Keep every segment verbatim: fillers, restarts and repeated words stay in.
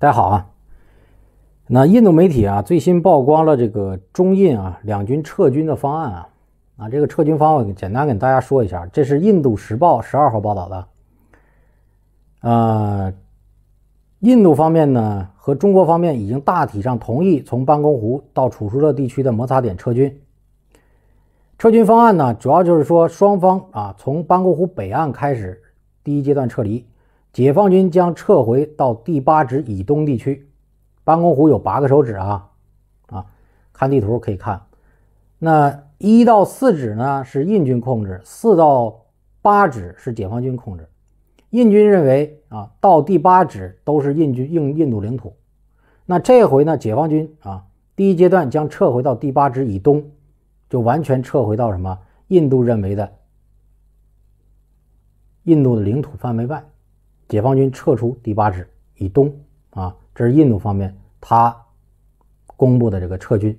大家好啊！那印度媒体啊，最新曝光了这个中印啊两军撤军的方案啊啊，这个撤军方案简单给大家说一下，这是《印度时报》十二号报道的。呃，印度方面呢和中国方面已经大体上同意从班公湖到楚舒勒地区的摩擦点撤军。撤军方案呢，主要就是说双方啊从班公湖北岸开始，第一阶段撤离。 解放军将撤回到第八直以东地区，班公湖有八个手指啊，啊，看地图可以看。那一到四指呢是印军控制，四到八指是解放军控制。印军认为啊，到第八指都是印军印印度领土。那这回呢，解放军啊，第一阶段将撤回到第八直以东，就完全撤回到什么印度认为的印度的领土范围外。 解放军撤出第八指以东啊，这是印度方面他公布的这个撤军，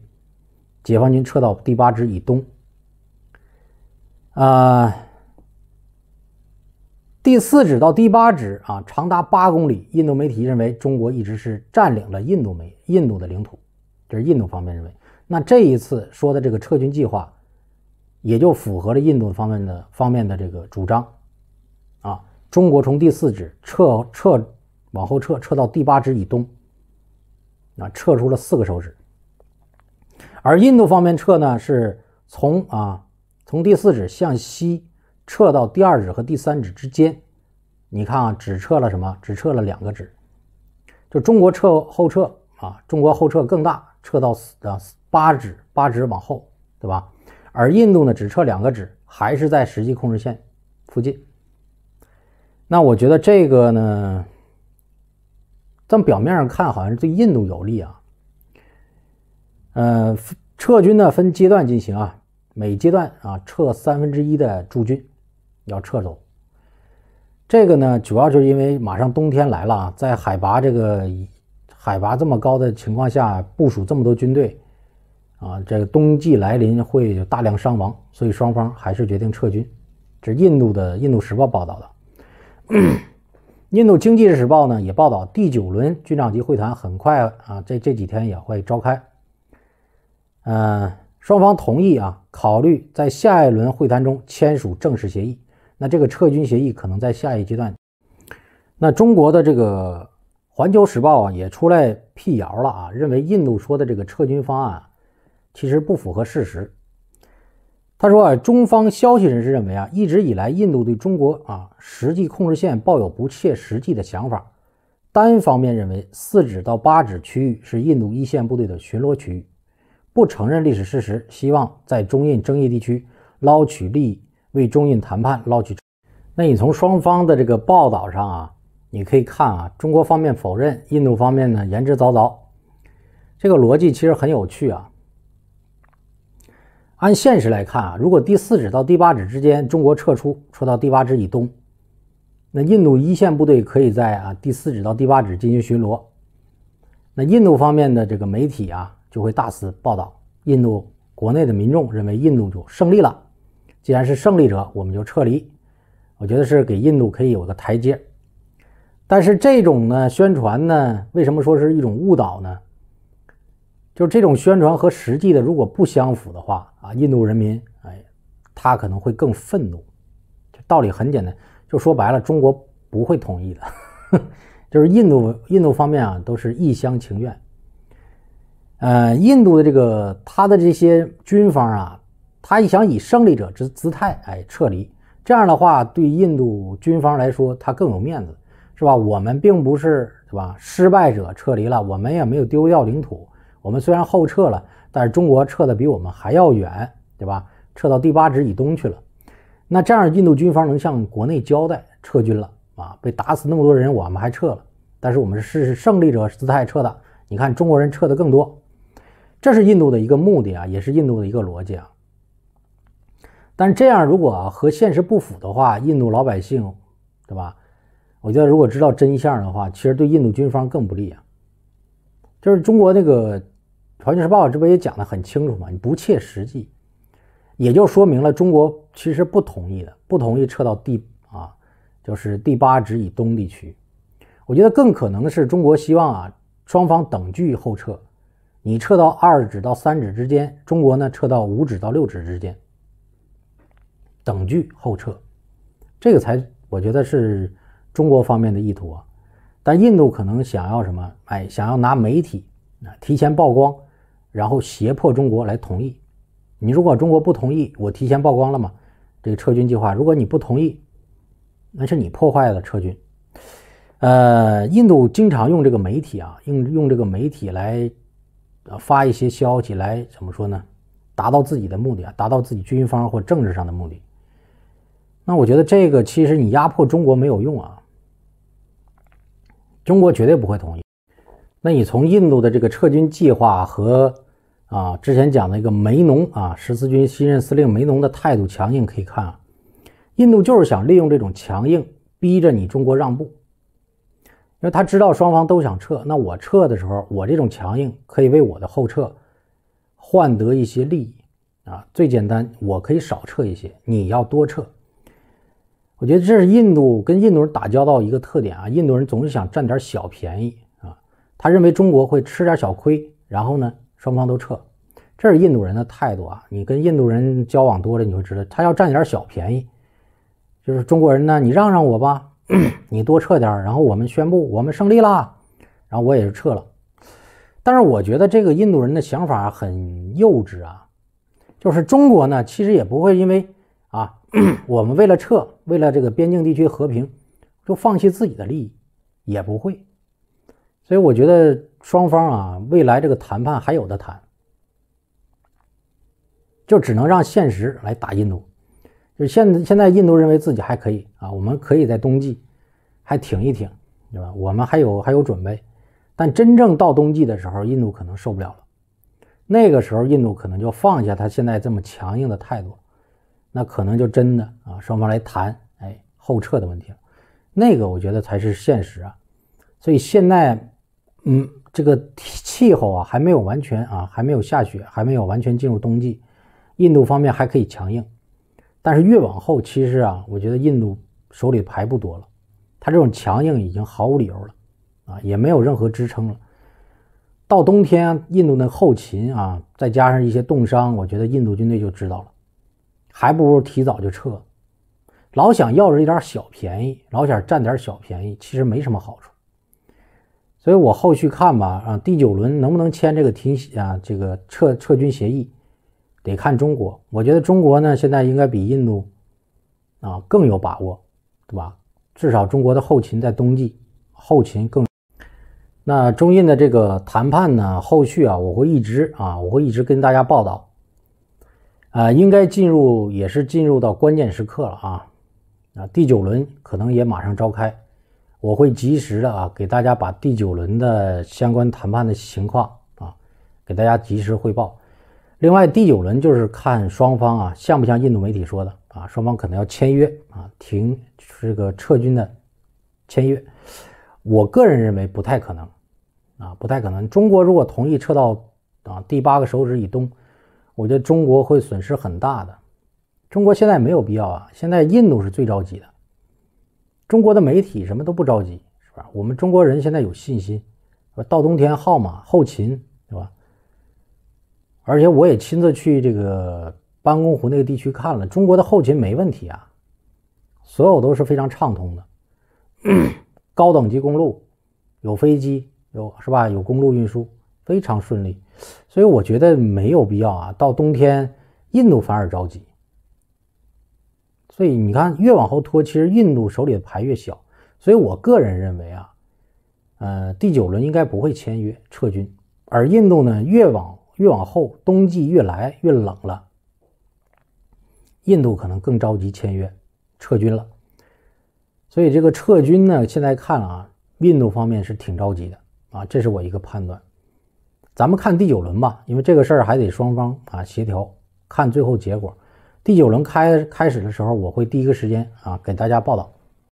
解放军撤到第八指以东。呃，第四指到第八指啊，长达八公里。印度媒体认为中国一直是占领了印度美印度的领土，这是印度方面认为。那这一次说的这个撤军计划，也就符合了印度方面的方面的这个主张啊。 中国从第四指撤撤往后撤，撤到第八指以东，啊，撤出了四个手指。而印度方面撤呢，是从啊从第四指向西撤到第二指和第三指之间。你看啊，只撤了什么？只撤了两个指。就中国撤后撤啊，中国后撤更大，撤到啊八指八指往后，对吧？而印度呢，只撤两个指，还是在实际控制线附近。 那我觉得这个呢，从表面上看好像是对印度有利啊。呃，撤军呢分阶段进行啊，每阶段啊撤三分之一的驻军，要撤走。这个呢主要就是因为马上冬天来了啊，在海拔这个海拔这么高的情况下部署这么多军队啊，这个冬季来临会有大量伤亡，所以双方还是决定撤军。这是印度的《印度时报》报道的。 印度经济时报呢也报道，第九轮军长级会谈很快啊，这这几天也会召开。呃，双方同意啊，考虑在下一轮会谈中签署正式协议。那这个撤军协议可能在下一阶段。那中国的这个《环球时报》啊也出来辟谣了啊，认为印度说的这个撤军方案其实不符合事实。他说啊，中方消息人士认为啊，一直以来印度对中国啊实际控制线抱有不切实际的想法，单方面认为四指到八指区域是印度一线部队的巡逻区域，不承认历史事实，希望在中印争议地区捞取利益，为中印谈判捞取。那你从双方的这个报道上啊，你可以看啊，中国方面否认，印度方面呢言之凿凿，这个逻辑其实很有趣啊。 按现实来看啊，如果第四指到第八指之间，中国撤出，撤到第八指以东，那印度一线部队可以在啊第四指到第八指进行巡逻。那印度方面的这个媒体啊，就会大肆报道。印度国内的民众认为印度就胜利了，既然是胜利者，我们就撤离。我觉得是给印度可以有个台阶。但是这种呢宣传呢，为什么说是一种误导呢？ 就这种宣传和实际的如果不相符的话啊，印度人民哎，他可能会更愤怒。这道理很简单，就说白了，中国不会同意的。就是印度印度方面啊，都是一厢情愿。呃，印度的这个他的这些军方啊，他一想以胜利者之姿态哎撤离，这样的话对印度军方来说他更有面子，是吧？我们并不是是吧？失败者撤离了，我们也没有丢掉领土。 我们虽然后撤了，但是中国撤的比我们还要远，对吧？撤到第八指以东去了。那这样，印度军方能向国内交代撤军了啊？被打死那么多人，我们还撤了，但是我们是胜利者姿态撤的。你看，中国人撤的更多，这是印度的一个目的啊，也是印度的一个逻辑啊。但这样如果、啊、和现实不符的话，印度老百姓，对吧？我觉得如果知道真相的话，其实对印度军方更不利啊。 就是中国那个《环球时报》这边也讲得很清楚嘛，你不切实际，也就说明了中国其实不同意的，不同意撤到第啊，就是第八指以东地区。我觉得更可能的是中国希望啊双方等距后撤，你撤到二指到三指之间，中国呢撤到五指到六指之间，等距后撤，这个才我觉得是中国方面的意图啊。但印度可能想要什么？哎，想要拿媒体啊提前曝光，然后胁迫中国来同意。你如果中国不同意，我提前曝光了嘛，这个撤军计划，如果你不同意，那是你破坏了撤军。呃，印度经常用这个媒体啊，用用这个媒体来、呃、发一些消息来怎么说呢？达到自己的目的啊，达到自己军方或政治上的目的。那我觉得这个其实你压迫中国没有用啊，中国绝对不会同意。那你从印度的这个撤军计划和啊，之前讲的一个梅农啊，十四军新任司令梅农的态度强硬可以看啊，印度就是想利用这种强硬逼着你中国让步，因为他知道双方都想撤，那我撤的时候，我这种强硬可以为我的后撤换得一些利益啊。最简单，我可以少撤一些，你要多撤。我觉得这是印度跟印度人打交道一个特点啊，印度人总是想占点小便宜啊，他认为中国会吃点小亏，然后呢？双方都撤，这是印度人的态度啊！你跟印度人交往多了，你会知道他要占点小便宜，就是中国人呢，你让让我吧，你多撤点，然后我们宣布我们胜利啦，然后我也是撤了。但是我觉得这个印度人的想法很幼稚啊，就是中国呢，其实也不会因为啊，我们为了撤，为了这个边境地区和平，就放弃自己的利益，也不会。所以我觉得双方啊，未来这个谈判还有的谈，就只能让现实来打印度。就现现在印度认为自己还可以啊，我们可以在冬季还挺一挺，对吧？我们还有还有准备，但真正到冬季的时候，印度可能受不了了。那个时候，印度可能就放下他现在这么强硬的态度，那可能就真的啊，双方来谈，哎，后撤的问题了。那个我觉得才是现实啊。所以现在。嗯，这个气候啊还没有完全啊，还没有下雪，还没有完全进入冬季。印度方面还可以强硬，但是越往后，其实啊，我觉得印度手里牌不多了，他这种强硬已经毫无理由了啊，也没有任何支撑了。到冬天、啊，印度的后勤啊，再加上一些冻伤，我觉得印度军队就知道了，还不如提早就撤。老想要着一点小便宜，老想占点小便宜，其实没什么好处。所以我后续看吧，啊，第九轮能不能签这个停啊这个撤撤军协议，得看中国。我觉得中国呢，现在应该比印度啊更有把握，对吧？至少中国的后勤在冬季后勤更。那中印的这个谈判呢，后续啊，我会一直啊，我会一直跟大家报道。啊，应该进入也是进入到关键时刻了啊，啊，第九轮可能也马上召开。我会及时的啊，给大家把第九轮的相关谈判的情况啊，给大家及时汇报。另外，第九轮就是看双方啊，像不像印度媒体说的啊，双方可能要签约啊，停这个撤军的签约。我个人认为不太可能啊，不太可能。中国如果同意撤到啊第八个手指以东，我觉得中国会损失很大的。中国现在没有必要啊，现在印度是最着急的。中国的媒体什么都不着急，是吧？我们中国人现在有信心，到冬天号码后勤，对吧？而且我也亲自去这个班公湖那个地区看了，中国的后勤没问题啊，所有都是非常畅通的，高等级公路，有飞机，有是吧？有公路运输，非常顺利，所以我觉得没有必要啊。到冬天，印度反而着急。所以你看，越往后拖，其实印度手里的牌越小。所以我个人认为啊，呃，第九轮应该不会签约撤军。而印度呢，越往越往后，冬季越来越冷了，印度可能更着急签约撤军了。所以这个撤军呢，现在看啊，印度方面是挺着急的啊，这是我一个判断。咱们看第九轮吧，因为这个事儿还得双方啊协调，看最后结果。第九轮开开始的时候，我会第一个时间啊给大家报道。